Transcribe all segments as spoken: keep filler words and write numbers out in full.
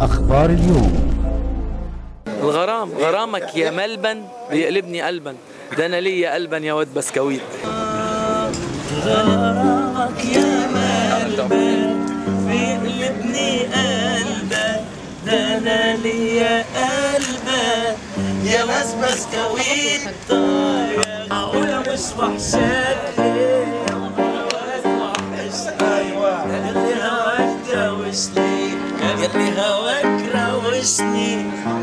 أخبار اليوم. الغرام، غرامك يا ملبن بيقلبني قلبا، ده أنا ليا قلبا يا واد بسكويت. غرامك يا ملبن بيقلبني قلبا، ده أنا ليا قلبا يا ناس بسكويت. طاير أقول مش وحشاك ليه اللي هواك راوشني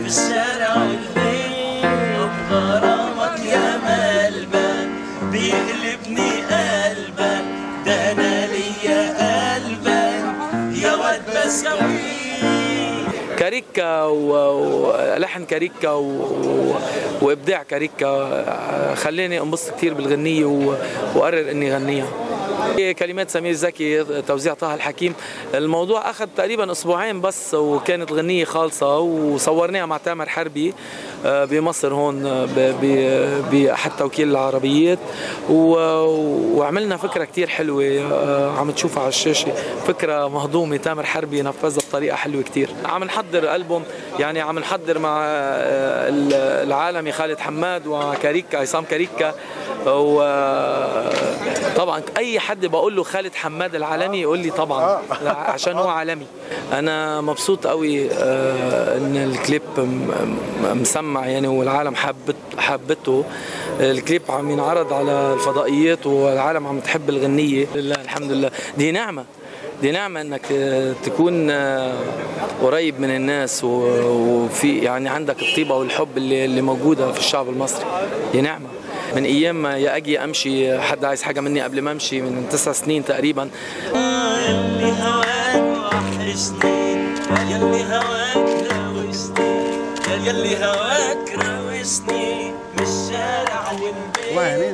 في الشارع والليل. غرامك يا ملبن بيقلبني قلبا، ده انا ليا قلبا يا واد بسكويت. كاريكا ولحن كاريكا و... وابداع كاريكا خلاني انبسط كثير بالغنيه و... واقرر اني غنيها. كلمات سمير زكي، توزيع طه الحكيم. الموضوع أخذ تقريبا أسبوعين بس وكانت الغنية خالصة، وصورناها مع تامر حربي بمصر هون بأحد توكيل العربيات، وعملنا فكرة كتير حلوة عم تشوفها على الشاشة، فكرة مهضومة تامر حربي نفذها بطريقة حلوة كتير. عم نحضر ألبوم، يعني عم نحضر مع العالمي خالد حماد وكاريكا عصام كاريكا، وطبعا أي حد بقول له خالد حماد العالمي يقول لي طبعا عشان هو عالمي. أنا مبسوط قوي إن الكليب مسمع يعني، والعالم حبت حبته. الكليب عم ينعرض على الفضائيات والعالم عم تحب الغنية لله، الحمد لله. دي نعمة، دي نعمة انك تكون قريب من الناس وفي يعني عندك الطيبة والحب اللي, اللي موجودة في الشعب المصري، دي نعمة. من ايام ما يا اجي امشي حد عايز حاجة مني قبل ما امشي من تسع سنين تقريبا. يلي هواك وحشني، يلي هواك راوشني، يلي هواك راوشني من الشارع والبيت.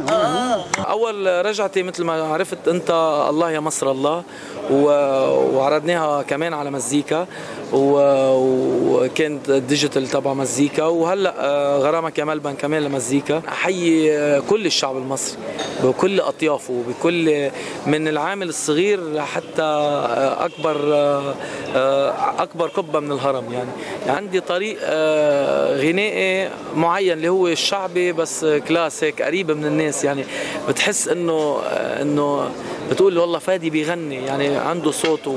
اول رجعتي مثل ما عرفت انت الله يا مصر الله، وعرضناها كمان على مزيكا وكانت ديجيتال تبع مزيكا، وهلا غرامك يا ملبن كمان لمزيكا. احيي كل الشعب المصري بكل اطيافه، بكل من العامل الصغير حتى اكبر اكبر قبه من الهرم. يعني عندي طريق غنائي معين اللي هو الشعبي بس كلاس هيك قريب من الناس، يعني بتحس انه انه بتقول والله فادي بيغني، يعني عنده صوت و...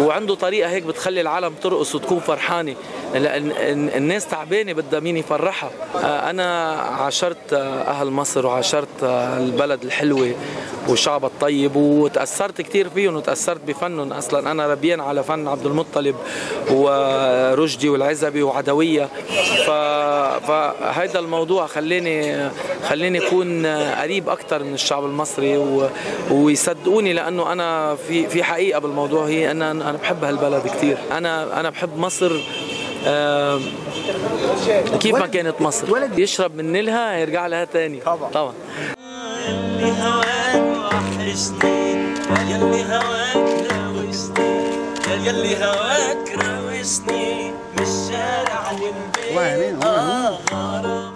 وعنده طريقه هيك بتخلي العالم ترقص وتكون فرحانه، لان الناس تعبانه بدها مين يفرحها. انا عاشرت اهل مصر وعاشرت البلد الحلوه وشعبها الطيب، وتاثرت كثير فيهم وتاثرت بفنهم. اصلا انا ربيان على فن عبد المطلب ورشدي والعزبي وعدويه، ف... فهيدا الموضوع خلاني خلاني اكون قريب اكثر من الشعب المصري و... ويصدق صدقوني، لانه انا في في حقيقه بالموضوع هي ان انا بحب هالبلد كثير. انا انا بحب مصر كيف ما كانت مصر، يشرب من نيلها يرجع لها ثاني طبعا طبعا. يلي هواك وحشني، يلي هواك راوشني، يلي هواك راوشني من الشارع والبيت.